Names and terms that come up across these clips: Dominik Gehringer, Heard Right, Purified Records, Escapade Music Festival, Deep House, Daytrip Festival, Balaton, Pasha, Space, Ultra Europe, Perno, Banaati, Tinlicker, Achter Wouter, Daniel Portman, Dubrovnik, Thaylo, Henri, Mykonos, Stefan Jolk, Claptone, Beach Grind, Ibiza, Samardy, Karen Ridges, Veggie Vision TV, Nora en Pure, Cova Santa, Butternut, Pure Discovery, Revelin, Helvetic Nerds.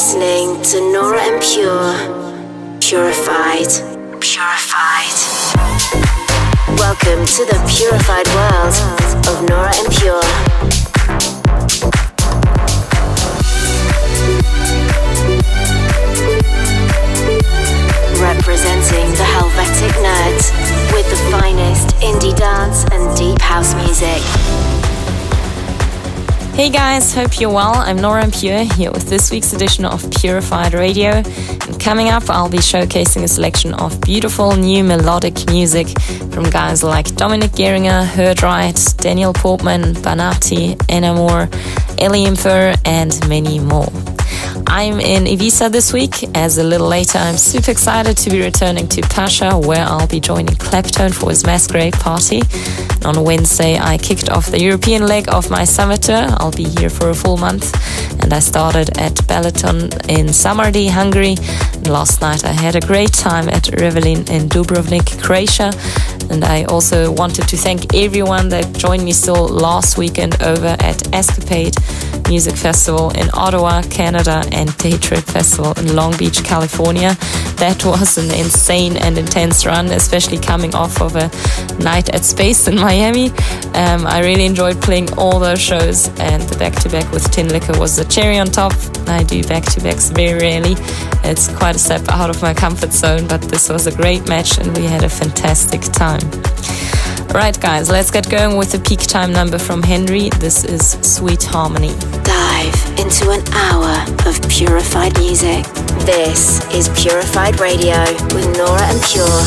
listening to Nora en Pure, Purified. Welcome to the purified world of Nora en Pure. Representing the Helvetic Nerds with the finest indie dance and deep house music. Hey guys, hope you're well. I'm Nora en Pure here with this week's edition of Purified Radio. And coming up, I'll be showcasing a selection of beautiful new melodic music from guys like Dominik Gehringer, Heard Right, Daniel Portman, Banaati, Enamor, Eliemfer, and many more. I'm in Ibiza this week. As a little later, I'm super excited to be returning to Pasha, where I'll be joining Claptone for his masquerade party. And on Wednesday, I kicked off the European leg of my summer tour. I'll be here for a full month. And I started at Balaton in Samardy, Hungary. And last night, I had a great time at Revelin in Dubrovnik, Croatia. And I also wanted to thank everyone that joined me still last weekend over at Escapade Music Festival in Ottawa, Canada, and Daytrip Festival in Long Beach, California. That was an insane and intense run, especially coming off of a night at Space in Miami. I really enjoyed playing all those shows, and the back-to-back with Tinlicker was the cherry on top. I do back-to-backs very rarely. It's quite a step out of my comfort zone, but this was a great match and we had a fantastic time. Right guys, let's get going with the peak time number from Henri. This is Sweet Harmony. Dive into an hour of purified music. This is Purified Radio with Nora en Pure.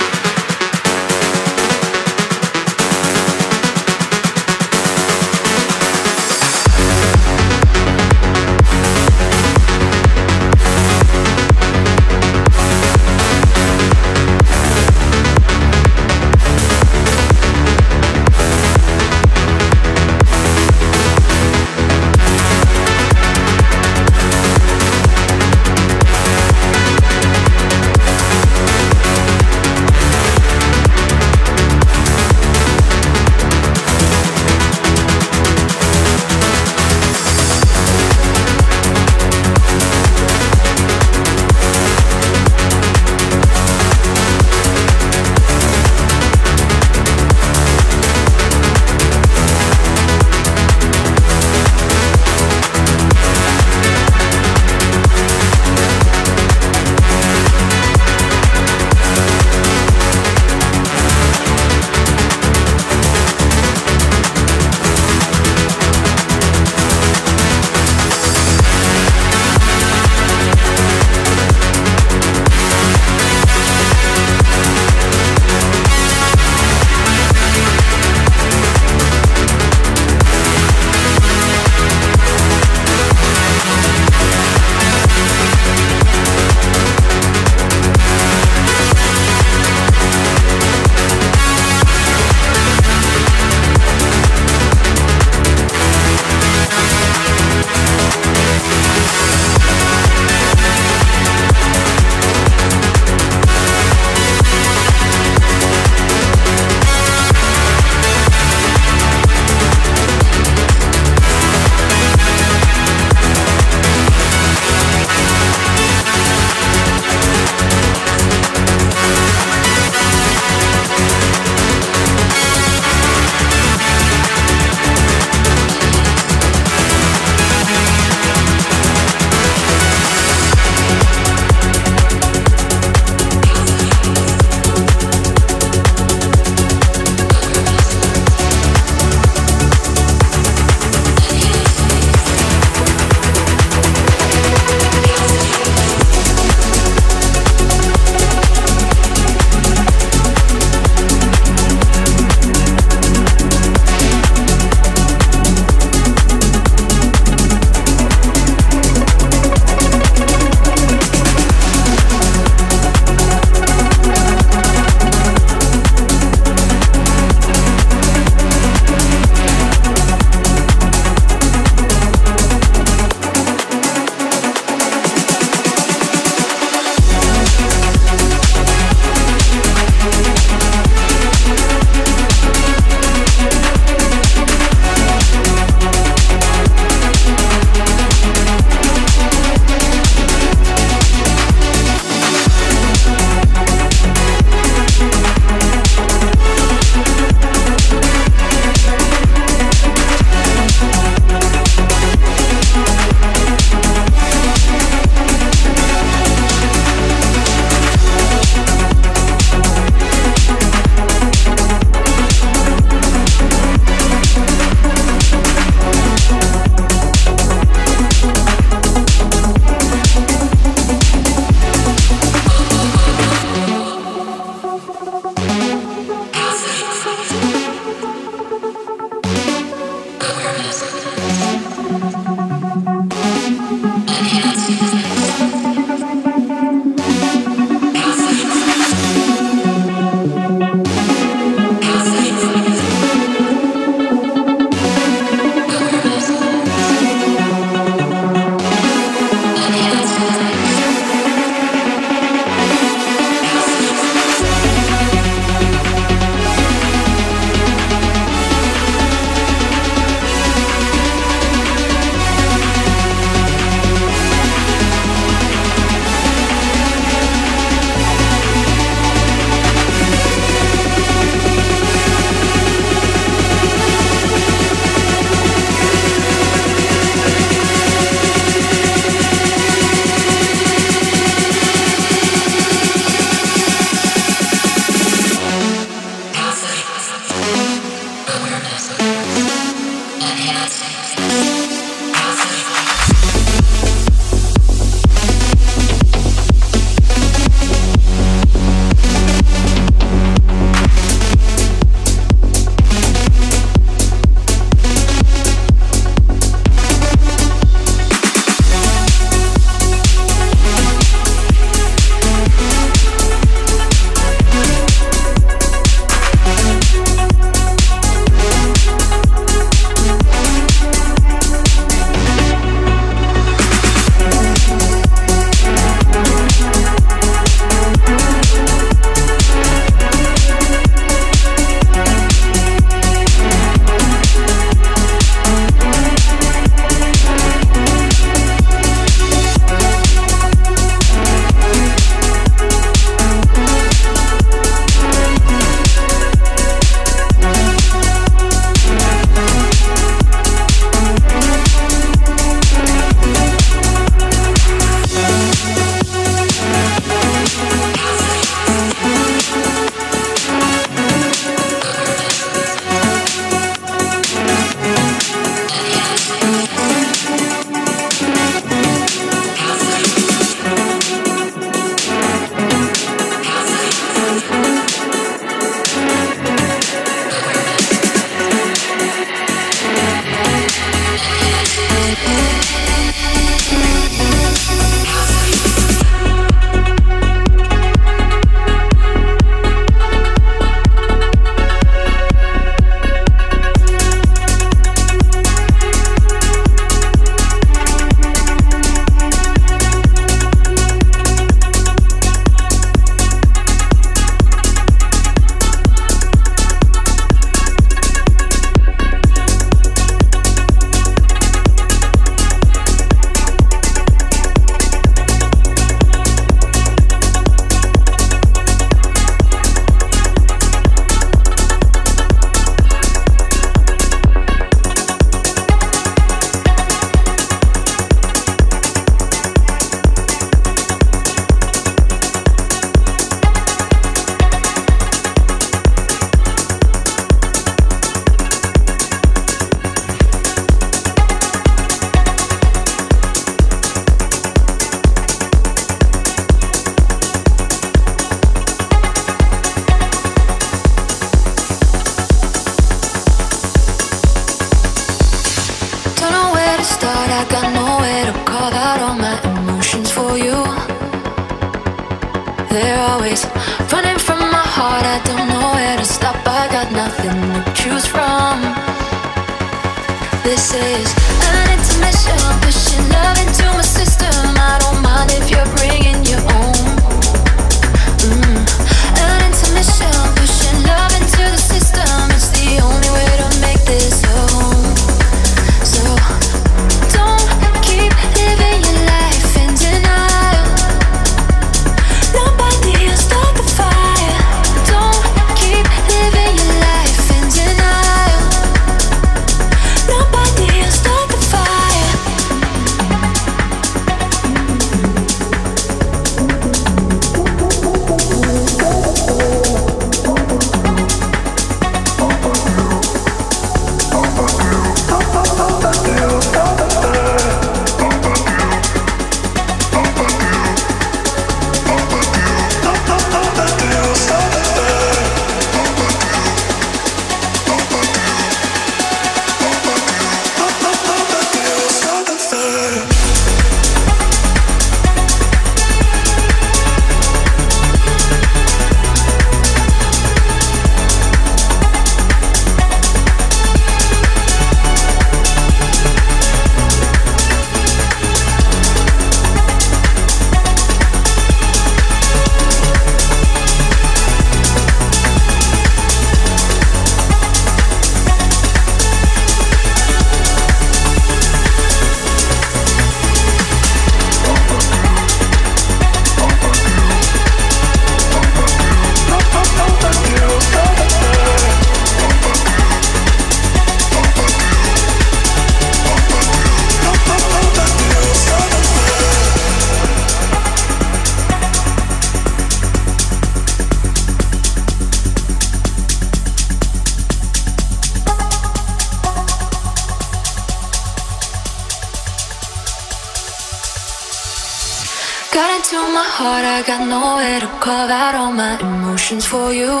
Got into my heart, I got nowhere to carve out all my emotions for you.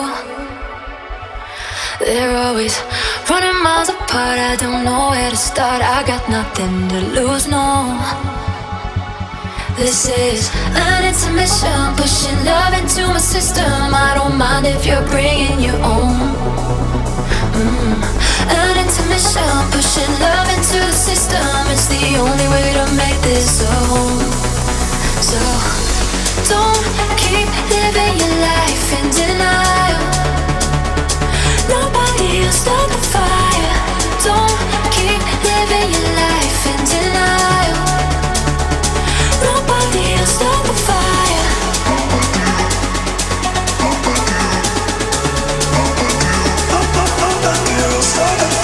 They're always running miles apart, I don't know where to start. I got nothing to lose, no. This is an intermission, pushing love into my system. I don't mind if you're bringing your own. An intermission, pushing love into the system. It's the only way to make this whole. So don't keep living your life in denial. Nobody will start the fire. Don't keep living your life in denial. Nobody will start the fire. Nobody will start the fire.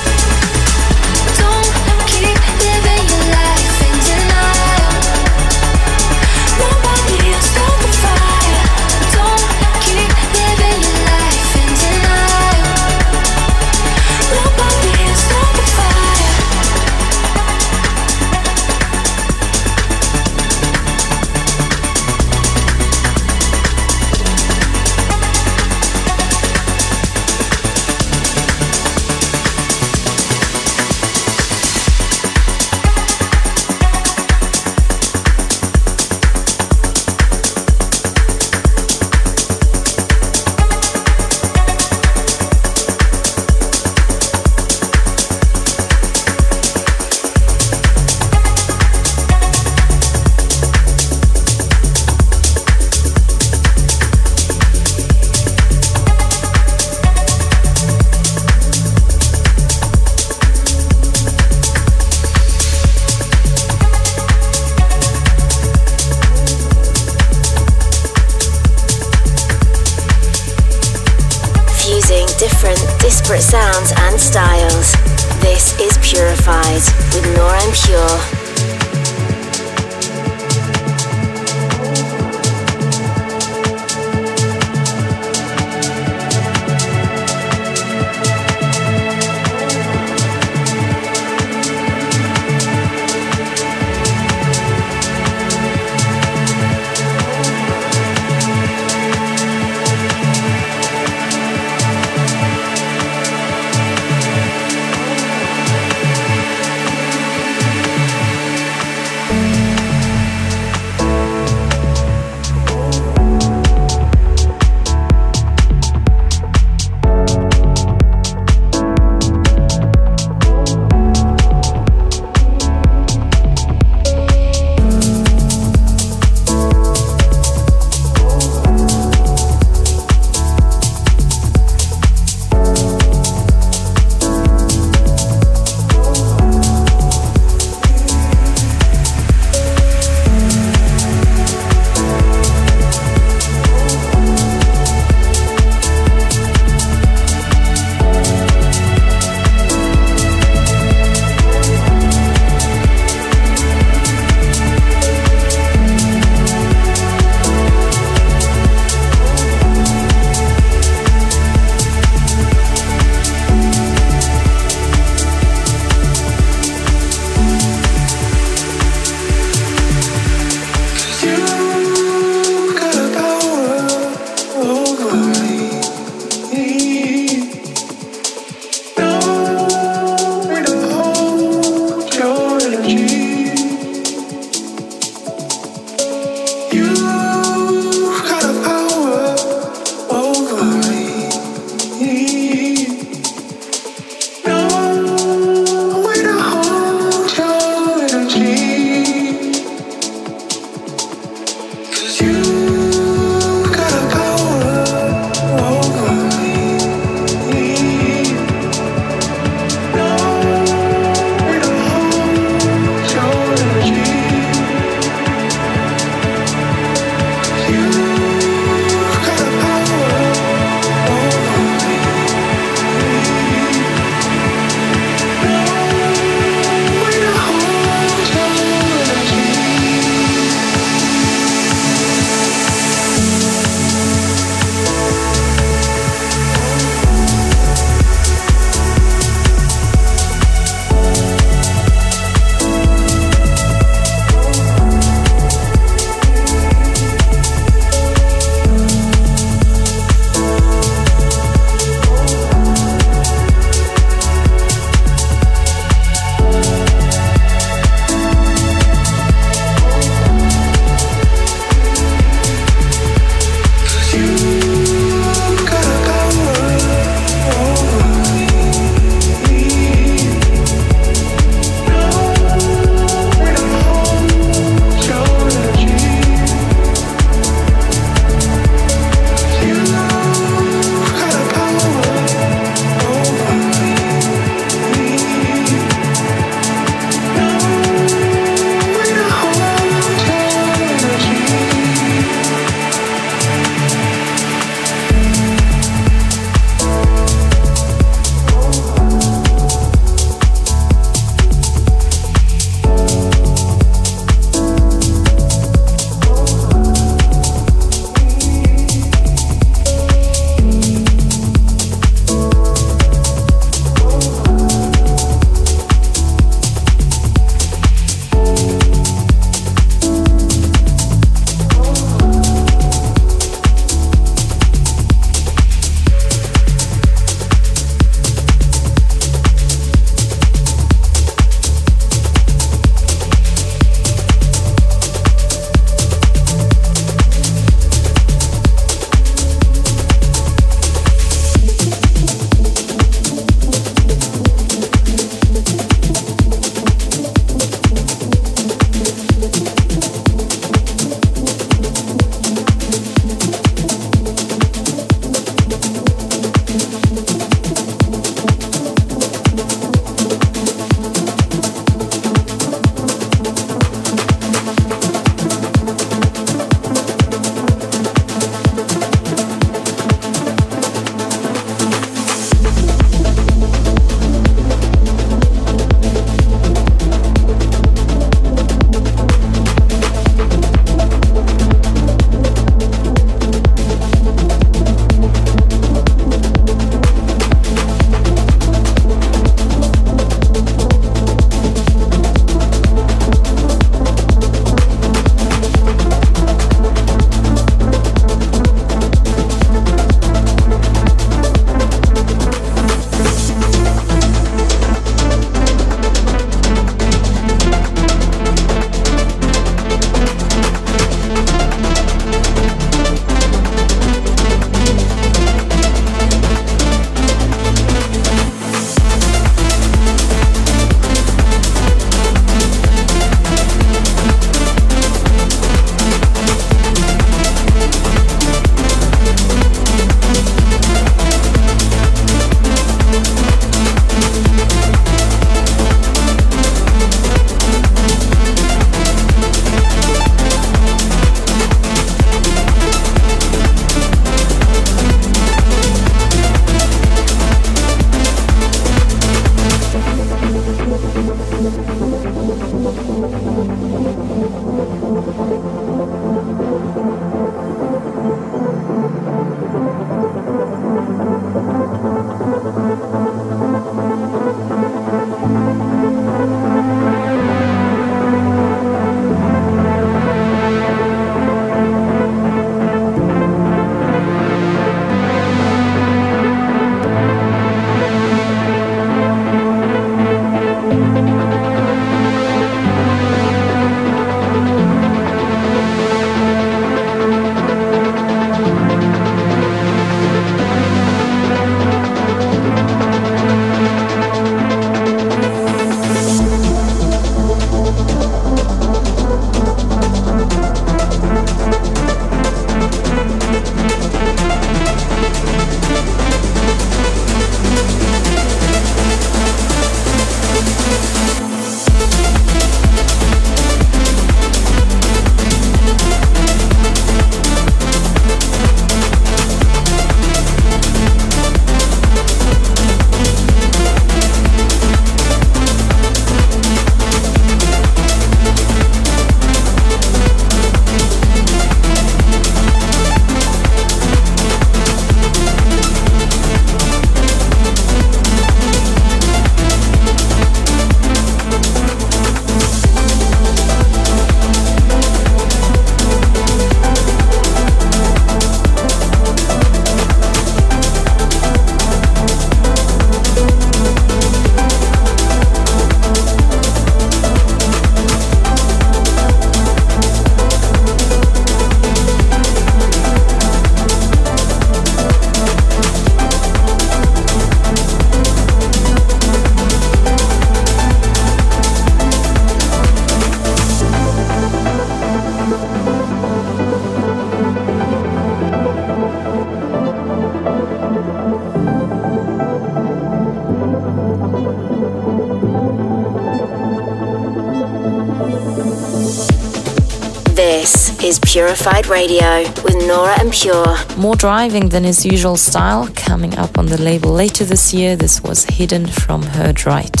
This is Purified Radio with Nora and Pure. More driving than his usual style, coming up on the label later this year. This was Hidden from Heard Right.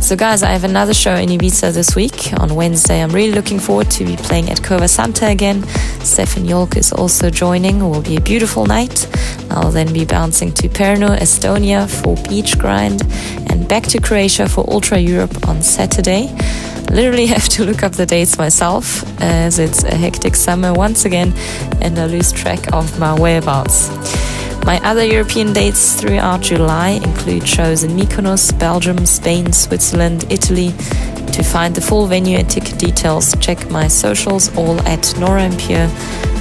So guys, I have another show in Ibiza this week on Wednesday. I'm really looking forward to be playing at Cova Santa again. Stefan Jolk is also joining. It will be a beautiful night. I'll then be bouncing to Perno, Estonia for Beach Grind and back to Croatia for Ultra Europe on Saturday. Literally have to look up the dates myself, as it's a hectic summer once again and I lose track of my whereabouts. My other European dates throughout July include shows in Mykonos, Belgium, Spain, Switzerland, Italy. To find the full venue and ticket details, check my socials, all at Nora en Pure,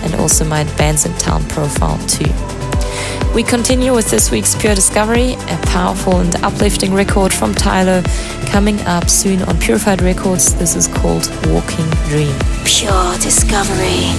and also my Bands in Town profile too. We continue with this week's Pure Discovery, a powerful and uplifting record from Thaylo, coming up soon on Purified Records. This is called Walking Dream. Pure Discovery.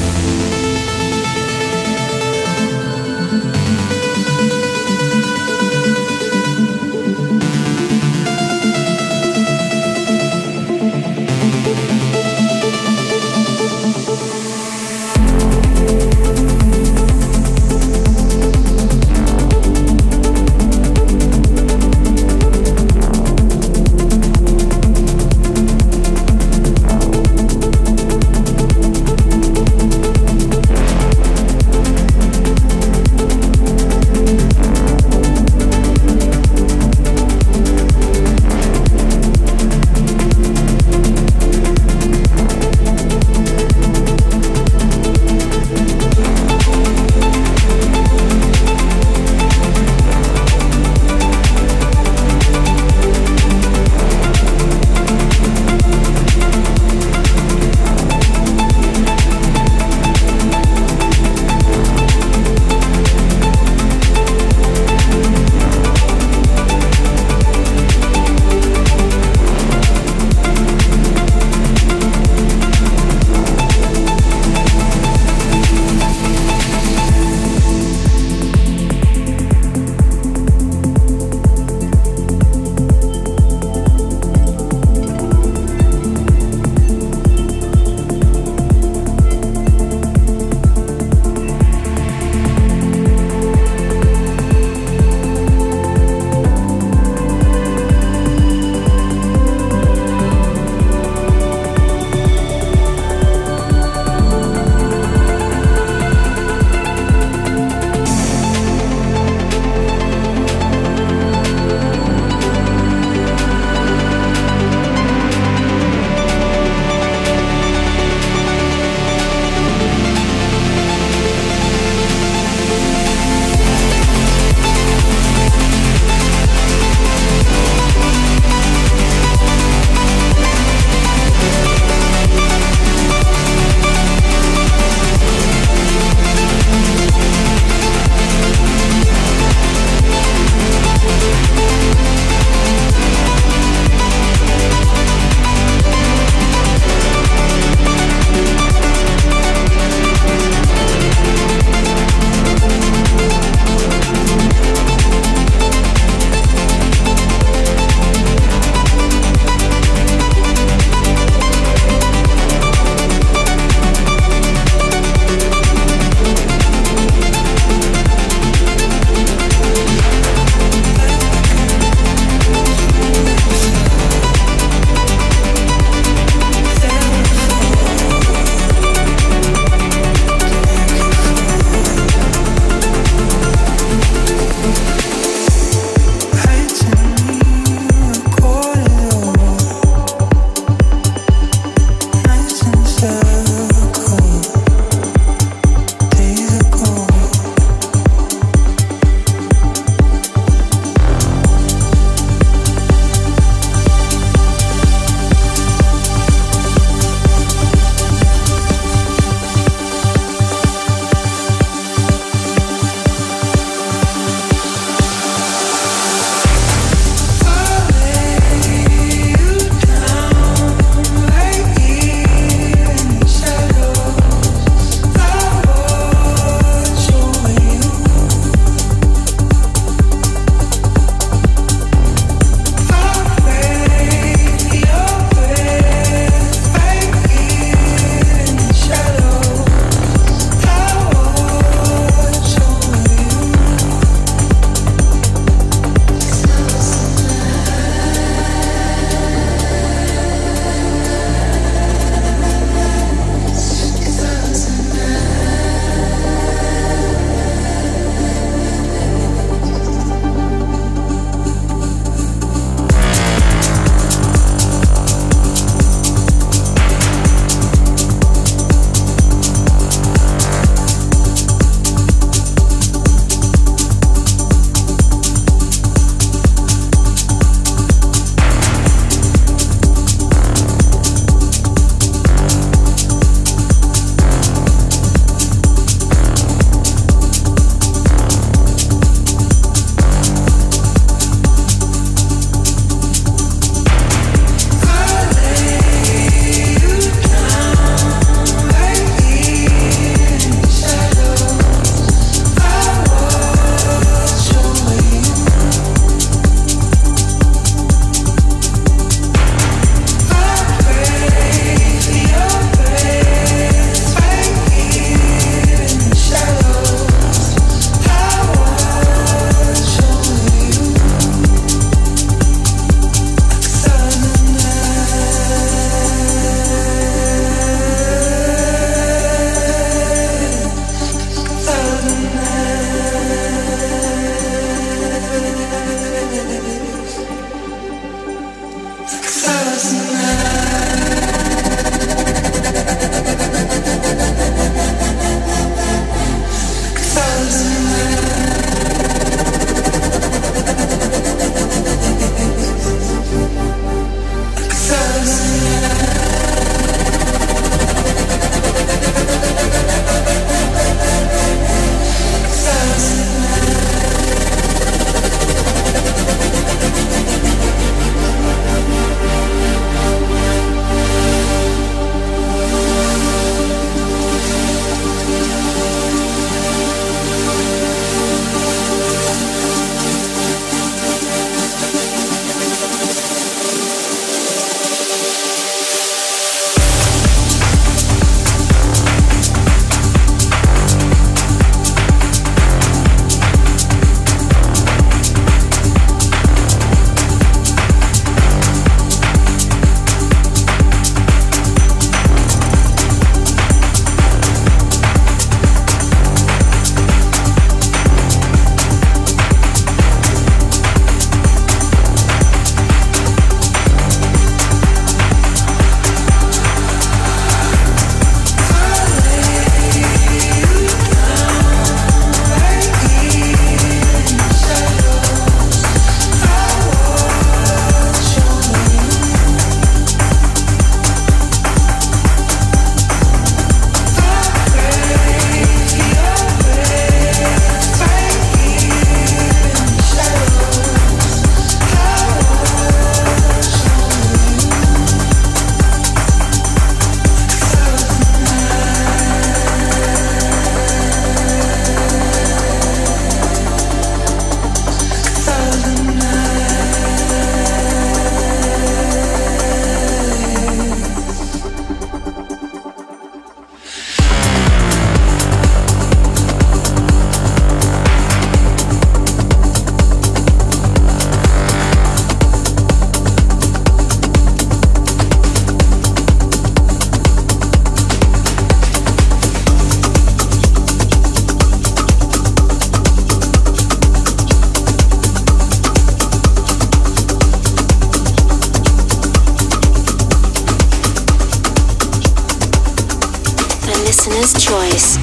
Listener's Choice.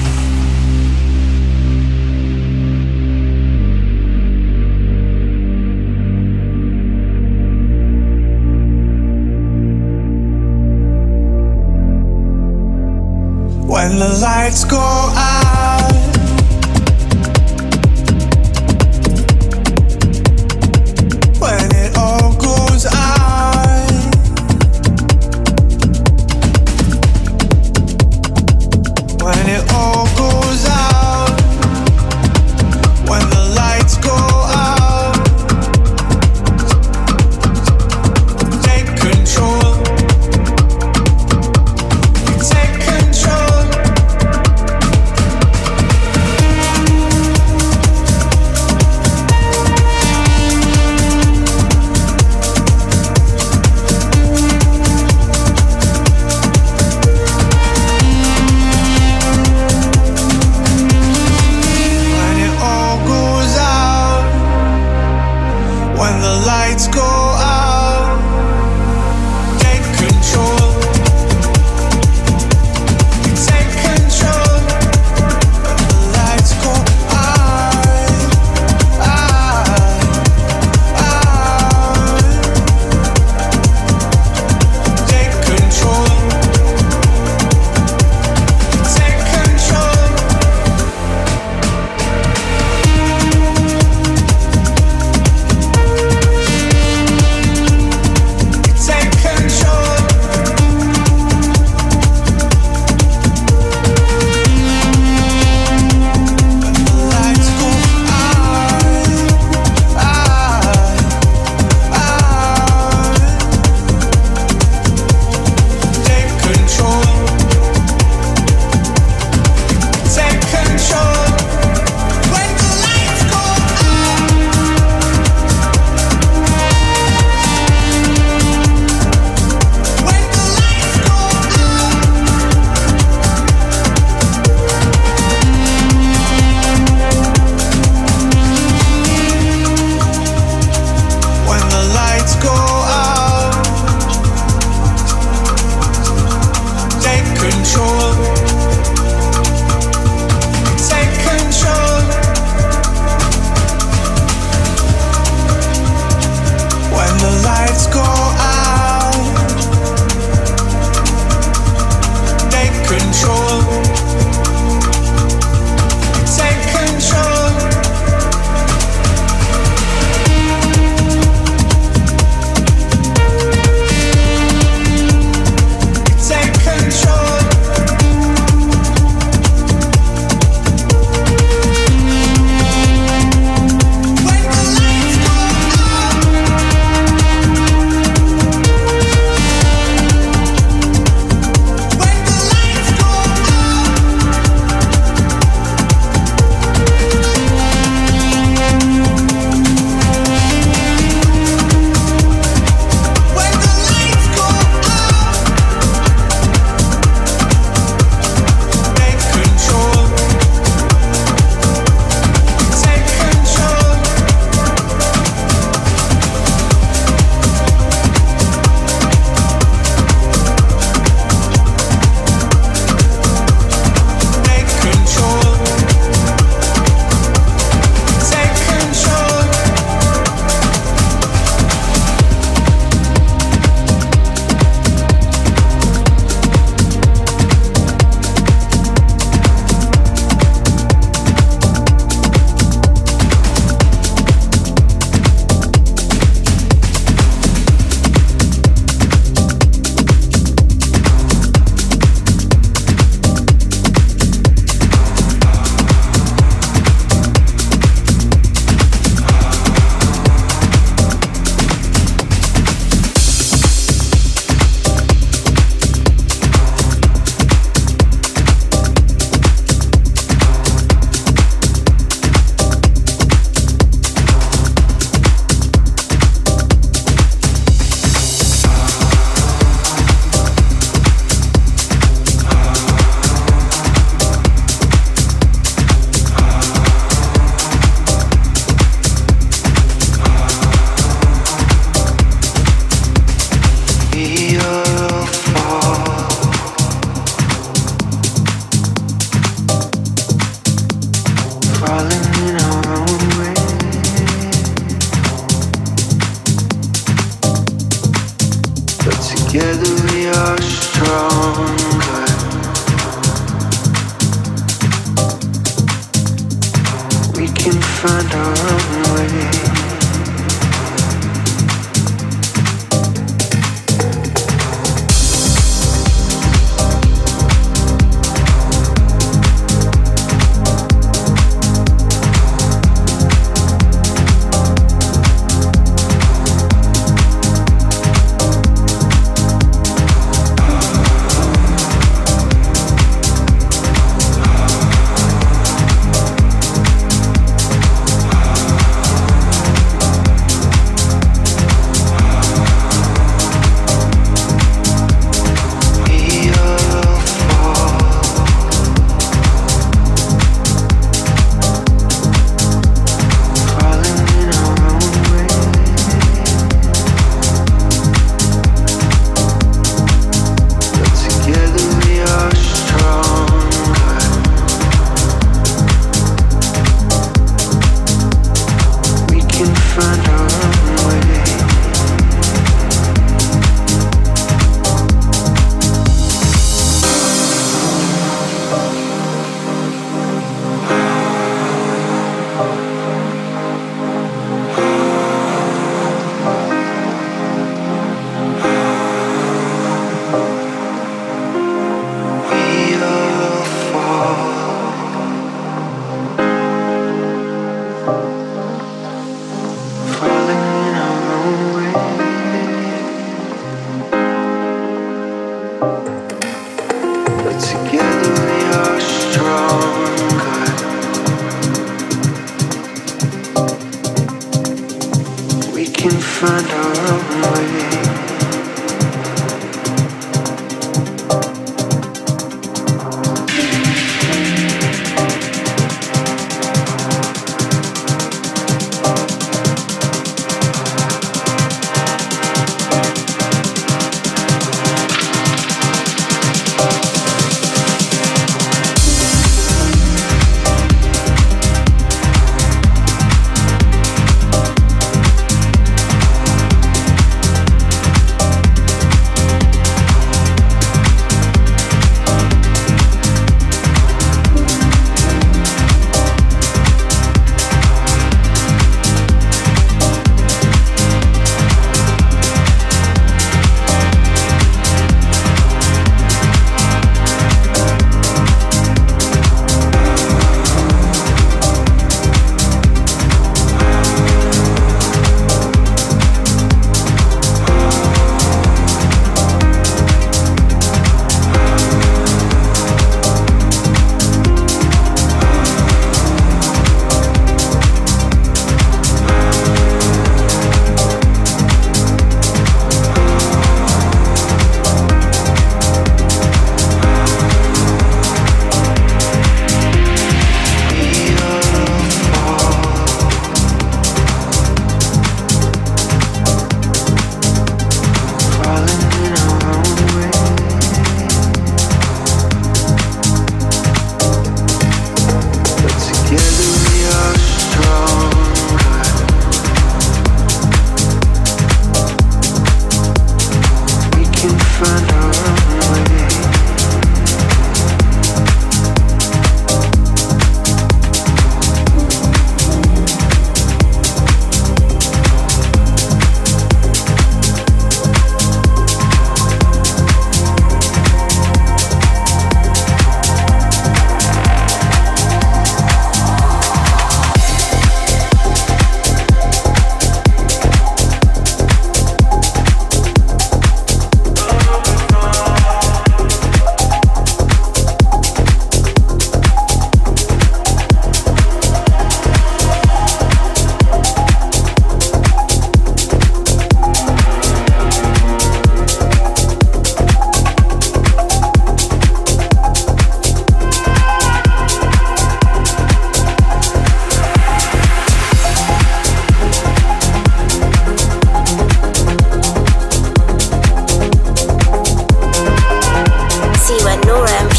When the lights go out, when it all goes out, when it all goes out, when the lights go out, take control, take control,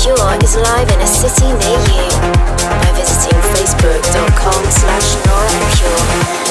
Pure is live in a city near you by visiting facebook.com/Nora and Pure.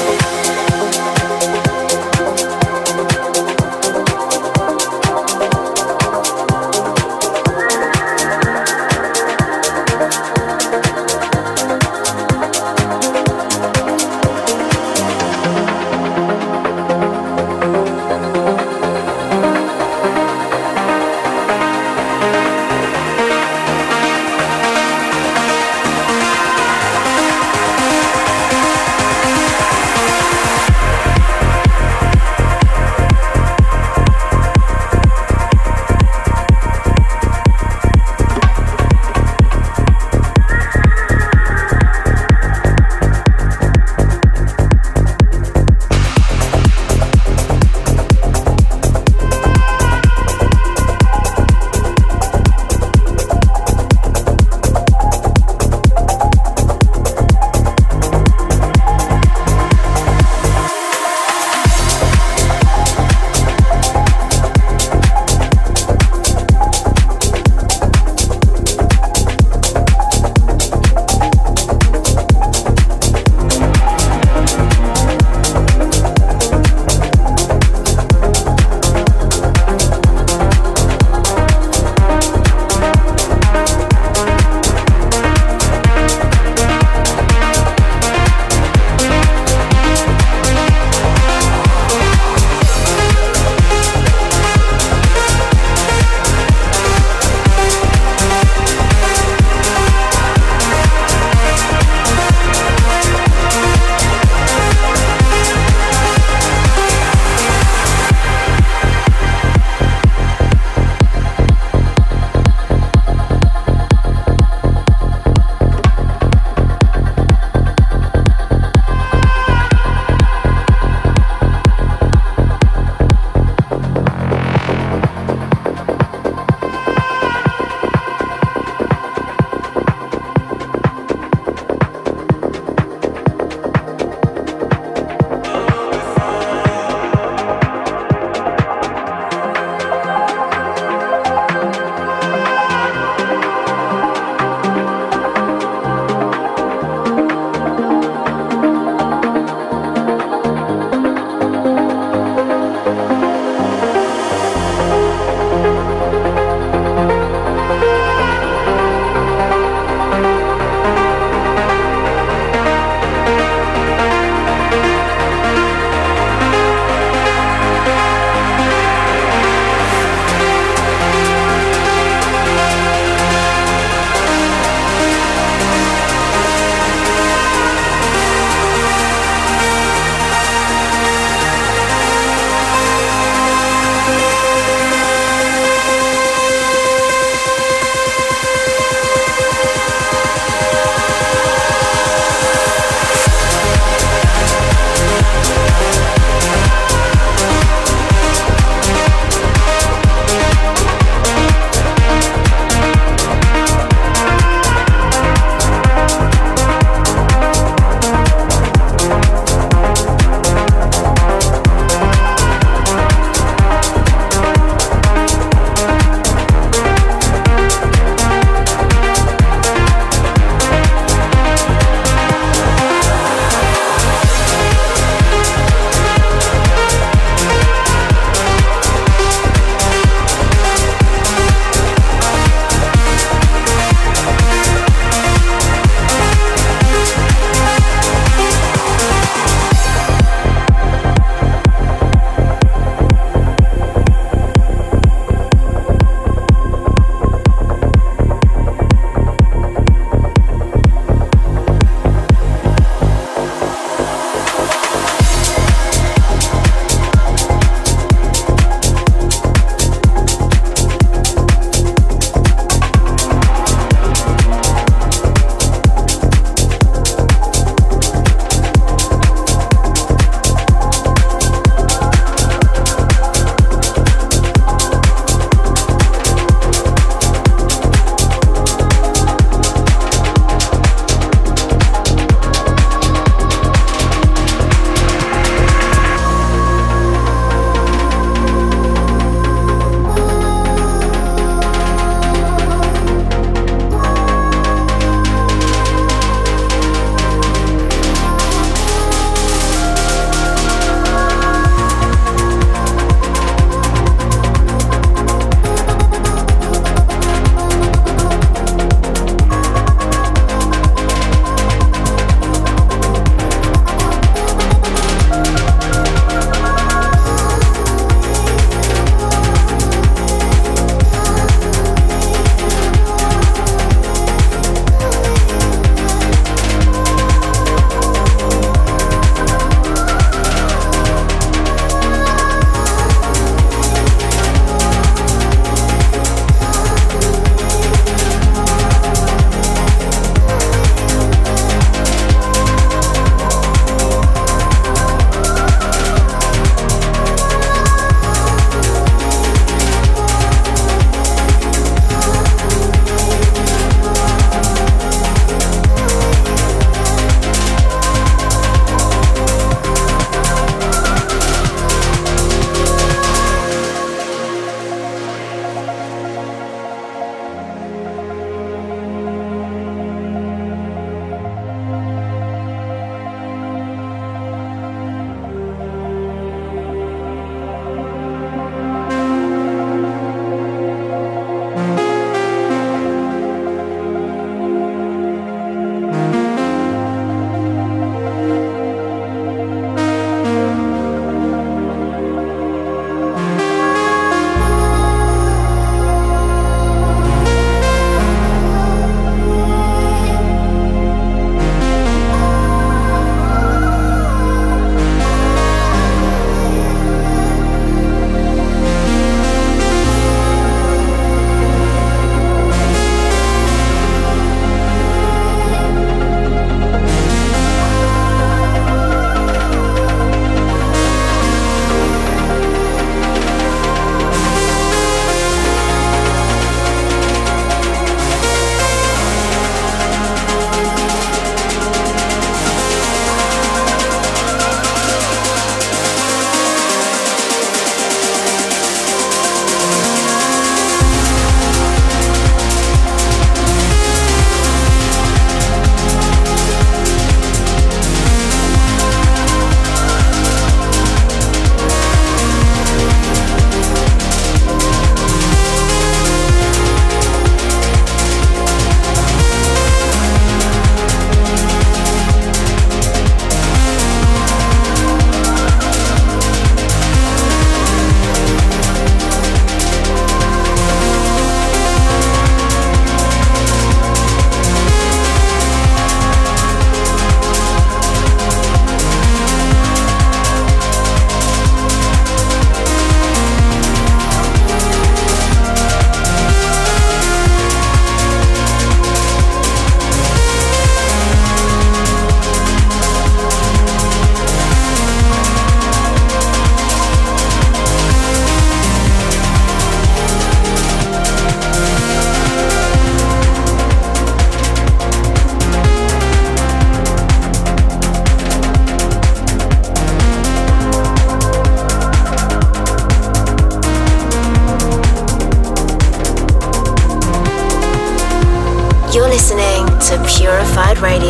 to Purified Radio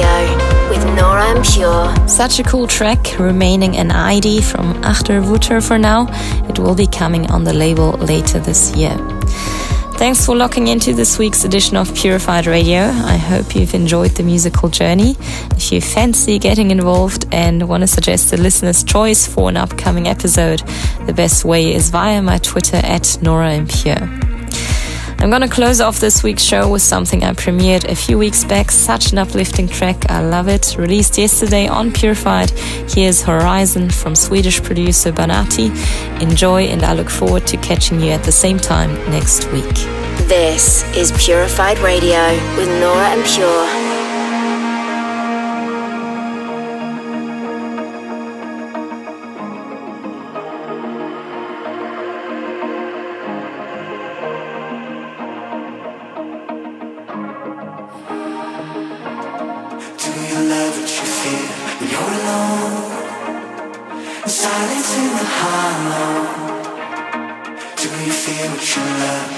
with Nora and Pure. Such a cool track, remaining an ID from Achter Wouter for now. It will be coming on the label later this year. Thanks for locking into this week's edition of Purified Radio. I hope you've enjoyed the musical journey. If you fancy getting involved and want to suggest a listener's choice for an upcoming episode, the best way is via my Twitter @NoraandPure. I'm going to close off this week's show with something I premiered a few weeks back. Such an uplifting track, I love it. Released yesterday on Purified, here's Horizon from Swedish producer Banaati. Enjoy, and I look forward to catching you at the same time next week. This is Purified Radio with Nora and Pure. Silence in the hollow. Do you feel what you love?